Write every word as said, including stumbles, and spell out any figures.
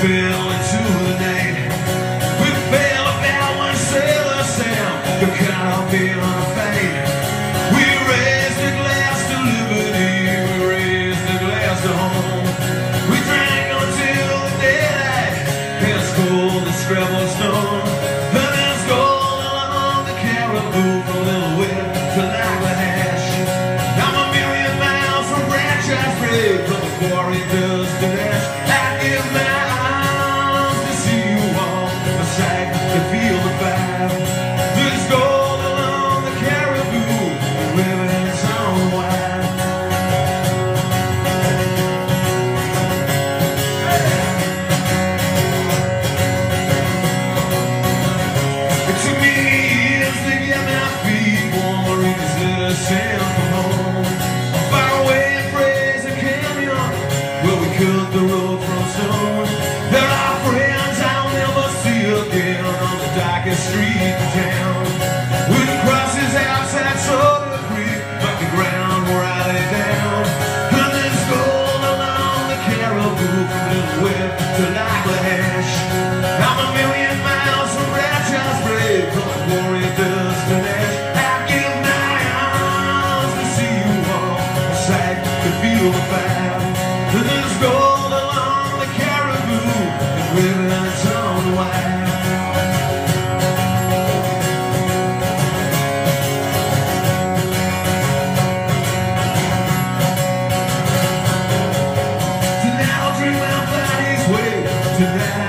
fell into the night. We fell about one sailor sound, the cop in our fate. We raised a glass to liberty, we raised a glass to home. We drank until the daylight, past gold and scrabble stone. The man's gold along the caribou, from Little Whip to Laglash. I'm a million miles from Bradshaw Creek, from the quarry does the dash. I give my tonight.